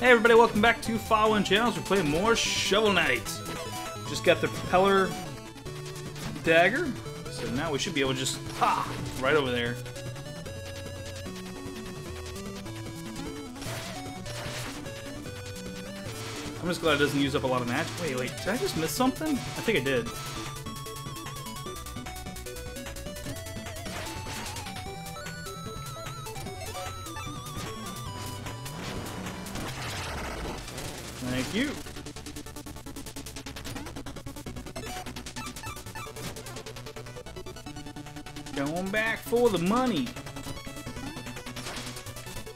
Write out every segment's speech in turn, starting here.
Hey everybody, welcome back to Fawin Channel. We're playing more Shovel Knight. Just got the propeller dagger, so now we should be able to just, ha, right over there. I'm just glad it doesn't use up a lot of magic. Wait, did I just miss something? I think I did. Thank you. Going back for the money.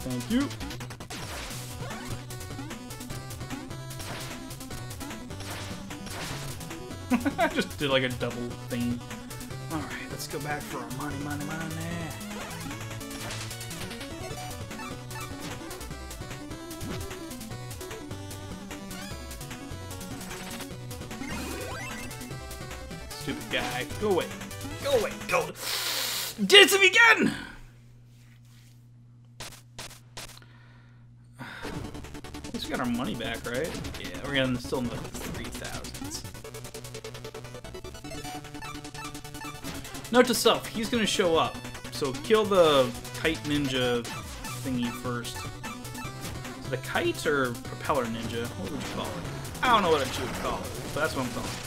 Thank you. I just did like a double thing. Alright, let's go back for our money. Stupid guy. Go away. Did it to me again! At least we got our money back, right? Yeah, we're getting still in the 3,000s. Note to self, he's gonna show up. So kill the kite ninja thingy first. Is it a kite or propeller ninja? What would you call it? I don't know what I should call it, but that's what I'm calling it.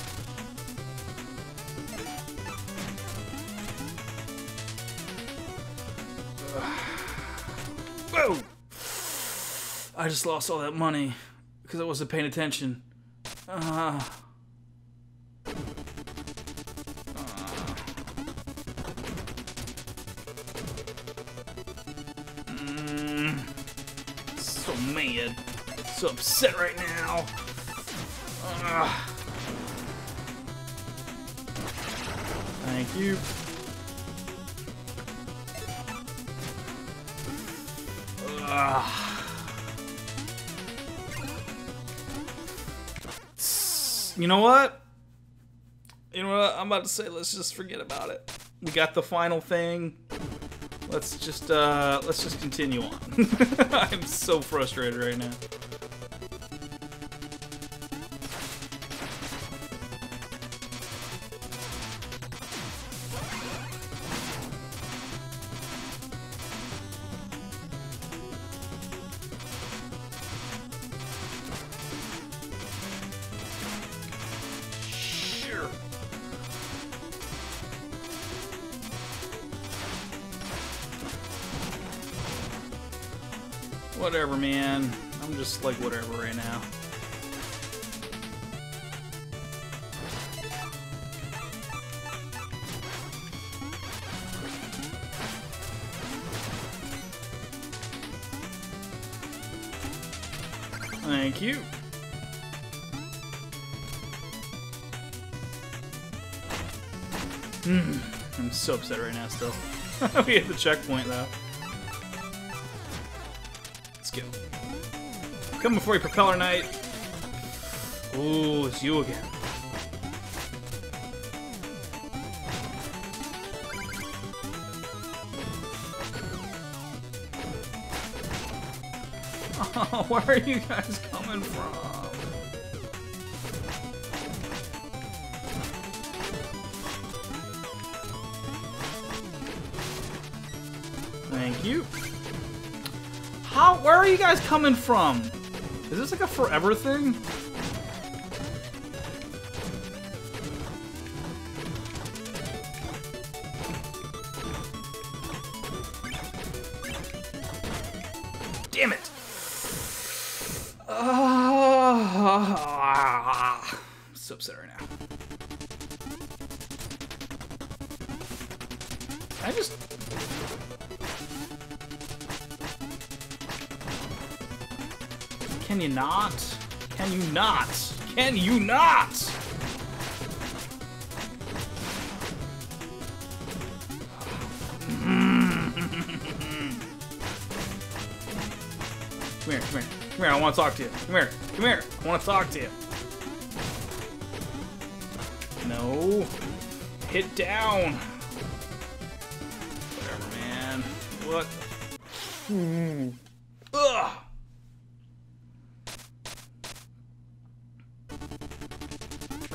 Whoa! I just lost all that money because I wasn't paying attention. So mad. So upset right now. Thank you. You know what I'm about to say, let's just forget about it. We got the final thing. Let's just continue on. I'm so frustrated right now. Whatever, man. I'm just like whatever right now. Thank you. I'm so upset right now still. We hit the checkpoint though. Come before you, Propeller Knight. Ooh, it's you again. Oh, where are you guys coming from? Thank you. Where are you guys coming from? Is this like a forever thing? Damn it! I'm so upset right now. Can you not? Can you not? Can you not? Come here, I want to talk to you. Come here, I want to talk to you. No. Hit down. Whatever, man. What? Ugh.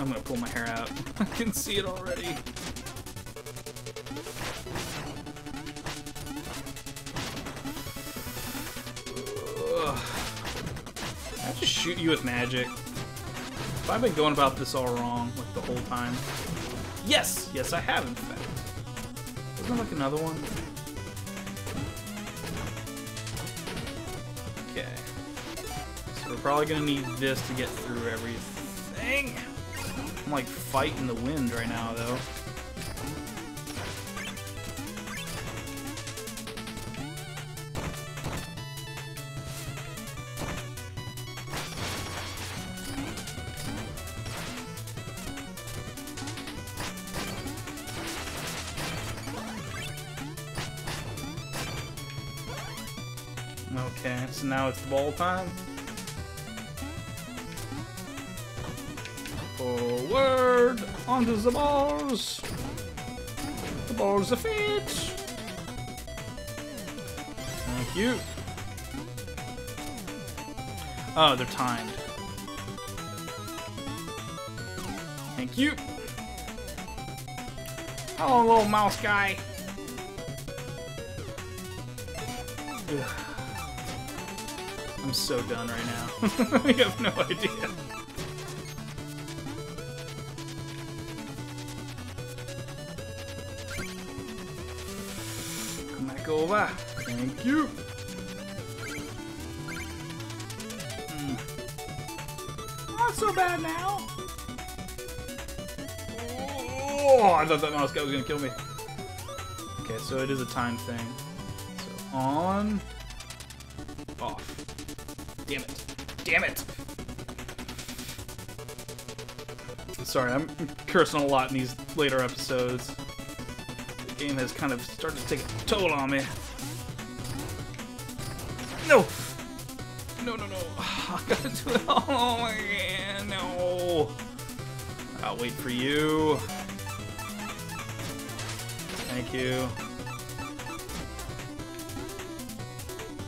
I'm gonna pull my hair out. I can see it already. I just shoot you with magic. If I've been going about this all wrong, like the whole time. Yes! Yes, I have, in fact. Isn't there like another one? Okay. So we're probably gonna need this to get through everything. I'm like fighting the wind right now, though. Okay, so now it's ball time. Forward onto the balls. The balls are fit. Thank you. Oh, they're timed. Thank you. Hello, little mouse guy. Ugh. I'm so done right now. I have no idea. Come back over. Thank you. Not so bad now. Oh, I thought that mouse guy was gonna kill me. Okay, so it is a time thing. So on, off. Damn it. Damn it! Sorry, I'm cursing a lot in these later episodes. The game has kind of started to take a toll on me. No! No, no, no. I gotta do it all again. No. I'll wait for you. Thank you.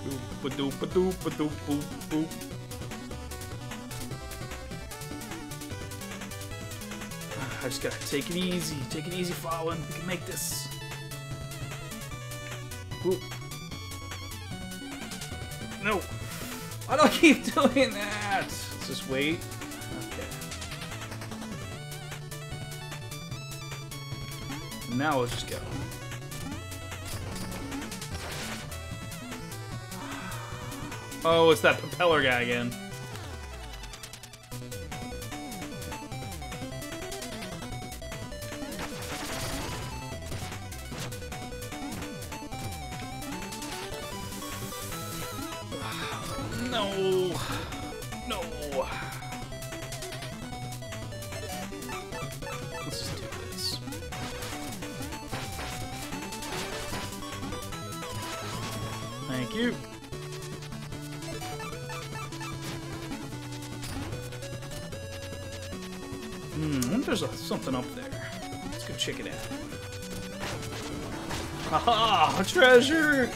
Boop. I just gotta take it easy, Fawin. We can make this. Boop. No! Why do I keep doing that? Let's just wait. Okay. Now let's just go. Oh, it's that propeller guy again. No. No. Let's just do this. Thank you. I wonder if there's something up there. Let's go check it out. Aha! A treasure!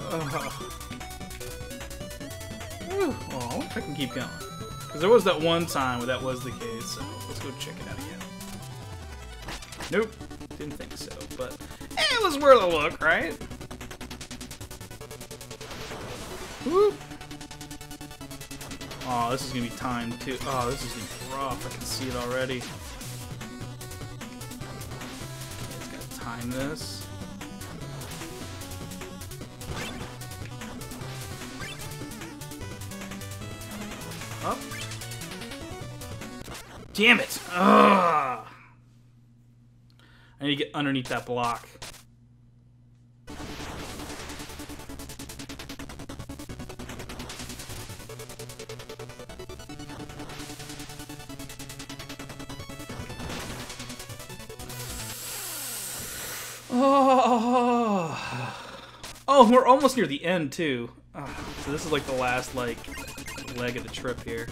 Oh, I wonder if I can keep going. Because there was that one time where that was the case, so let's go check it out again. Nope. Didn't think so, but it was worth a look, right? Whoop! Oh, this is gonna be timed too. Oh, this is gonna be rough. I can see it already. It's gotta time this. Up. Damn it! Ugh. I need to get underneath that block. Oh, we're almost near the end too. Oh, so this is like the last like leg of the trip here.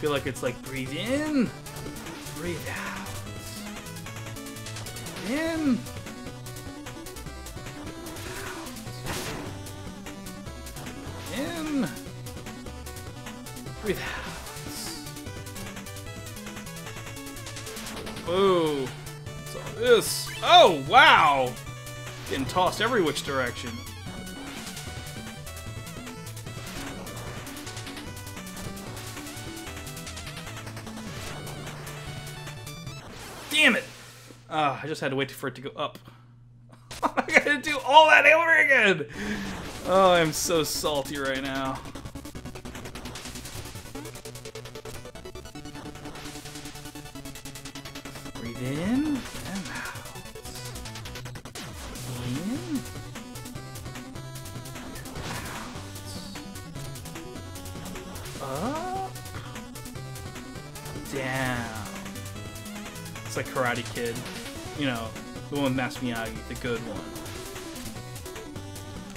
feel like it's like breathe in, breathe out. In. Out. In. Breathe out. Whoa. What's all this? Oh, wow! Getting tossed every which direction. Damn it! I just had to wait for it to go up. I gotta do all that over again! Oh, I'm so salty right now. Breathe in and out. In and out. Up. Down. It's like Karate Kid. You know, the one with Masked Miyagi, the good one.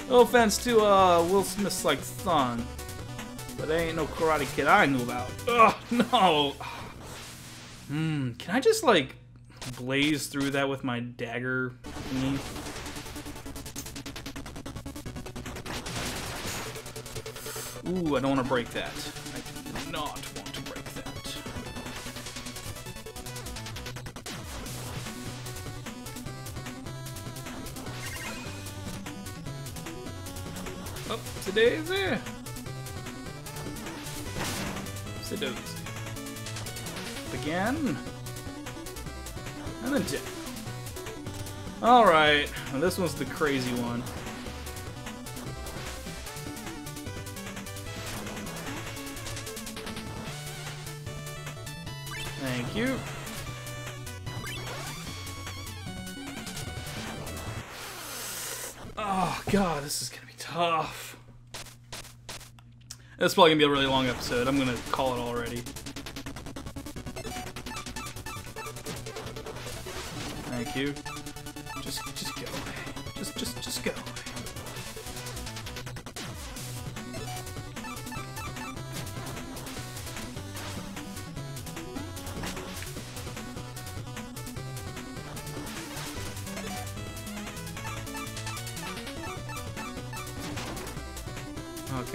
No offense to Will Smith's like son, but there ain't no Karate Kid I knew about. Ugh, no. Can I just like blaze through that with my dagger thingy? Ooh, I don't want to break that. I do not want to break that. Up to daisy. Sit down. Up again. And then down. Alright. Well, this one's the crazy one. Thank you. Oh, God. This is going to be tough. This is probably gonna be a really long episode. I'm gonna call it already. Thank you. Just go away. Just go away.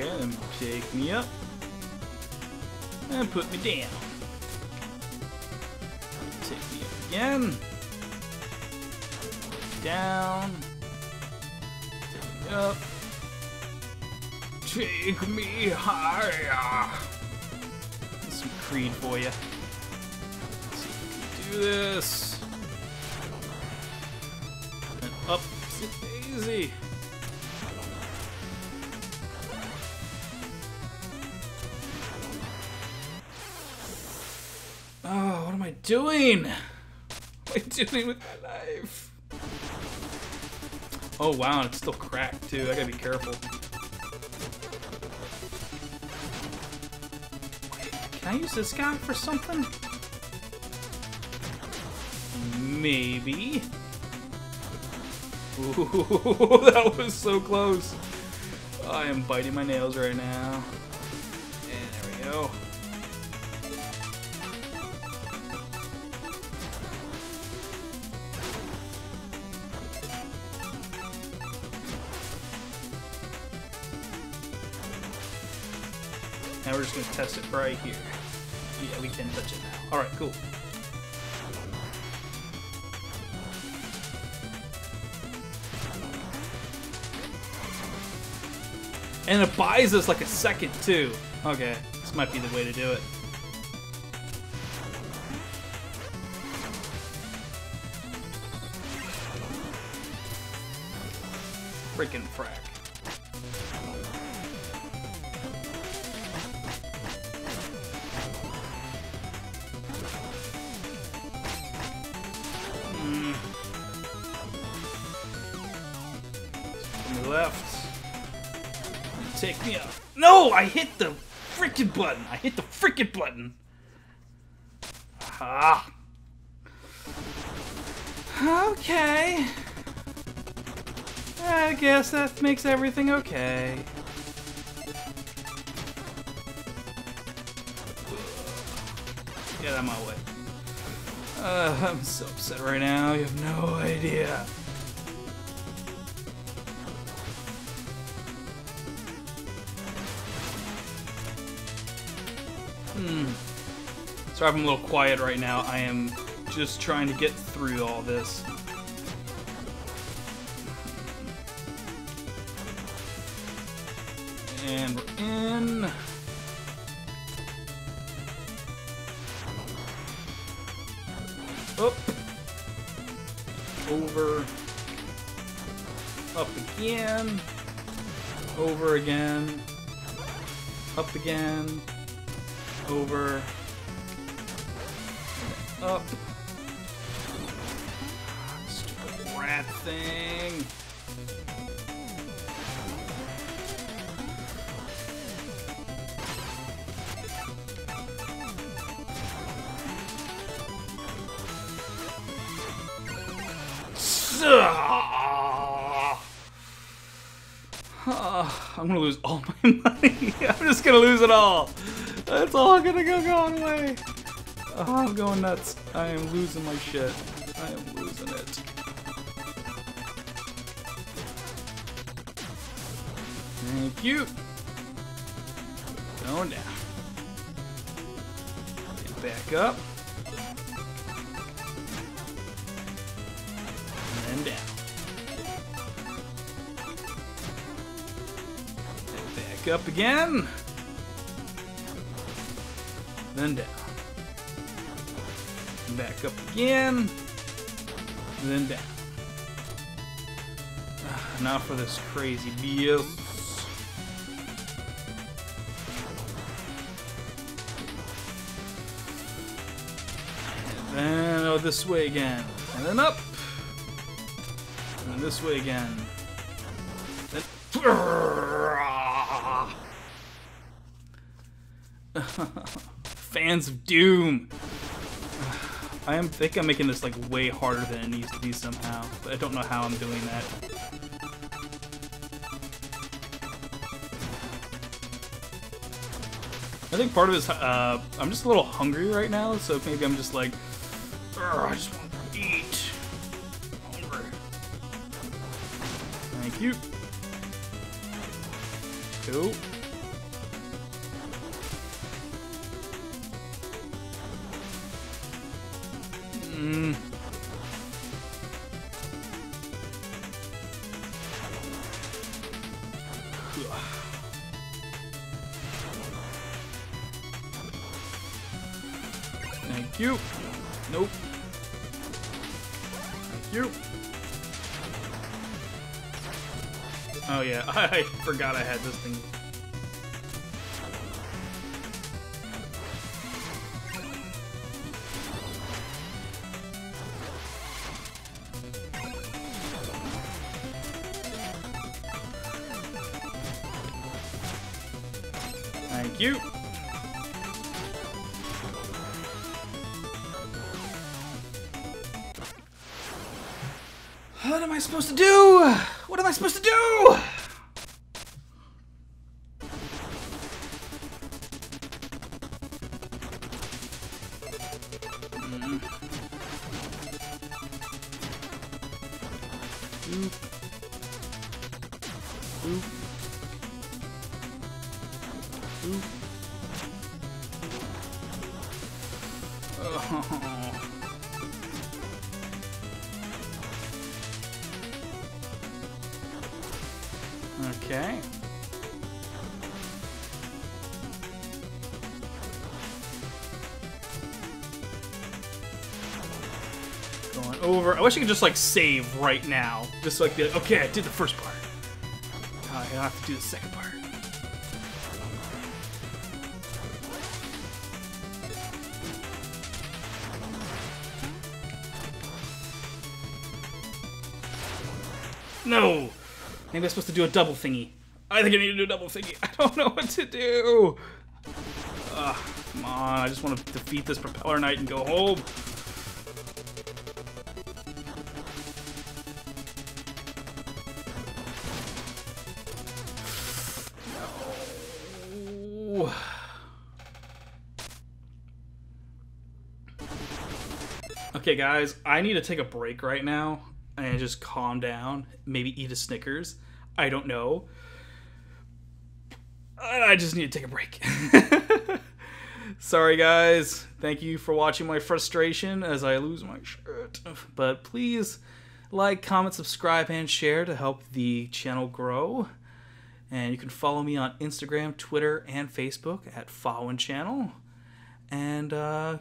Okay, then shake me up, and put me down. Take me up again. Down. Take me up. Take me higher. Some Creed for you. Let's see if we can do this. And up. Easy. Oh, what am I doing? What am I doing with my life? Oh wow, and it's still cracked too. I gotta be careful. Wait, can I use this guy for something? Maybe. Ooh, that was so close. I am biting my nails right now. And there we go. Now we're just going to test it right here. Yeah, we can touch it now. Alright, cool. And it buys us like a second, too. Okay, this might be the way to do it. Freaking frack. Left. Take me up. No! I hit the frickin' button! I hit the frickin' button! Ah. Okay. I guess that makes everything okay. Get out of my way. I'm so upset right now. You have no idea. Sorry, I'm a little quiet right now. I am just trying to get through all this. And we're in. Up. Over. Up again. Over again. Up again. Over. Up. Stupid rat thing. I'm gonna lose all my money. I'm just gonna lose it all. It's all gonna go going away. Oh, I'm going nuts. I am losing my shit. I am losing it. Thank you. Going down. Get back up. And then down. And back up again. Then down. Back up again, and then down. Now for this crazy BS. And then oh, this way again, and then up, and then this way again. Then... Fans of Doom. I think I'm making this like way harder than it needs to be somehow, but I don't know how I'm doing that. I think part of it is I'm just a little hungry right now, so maybe I'm just like, I just want to eat. I'm hungry. Thank you. Cool. Thank you. Nope. Thank you. Oh yeah, I forgot I had this thing. Thank you. What am I supposed to do? What am I supposed to do? Okay. Going over. I wish I could just like save right now. Just like the, okay, I did the first part. I have to do the second part. No! Maybe I'm supposed to do a double thingy. I think I need to do a double thingy. I don't know what to do. Come on, I just want to defeat this Propeller Knight and go home. No. okay guys, I need to take a break right now and just calm down, maybe eat a Snickers, I don't know. I just need to take a break. Sorry guys, thank you for watching my frustration as I lose my shirt. But please like, comment, subscribe, and share to help the channel grow. And you can follow me on Instagram, Twitter, and Facebook at Fawin Channel. And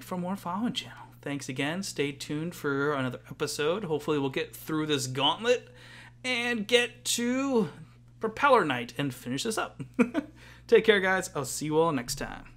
for more Fawin Channel. Thanks again. Stay tuned for another episode. Hopefully we'll get through this gauntlet and get to Propeller Knight and finish this up. Take care, guys. I'll see you all next time.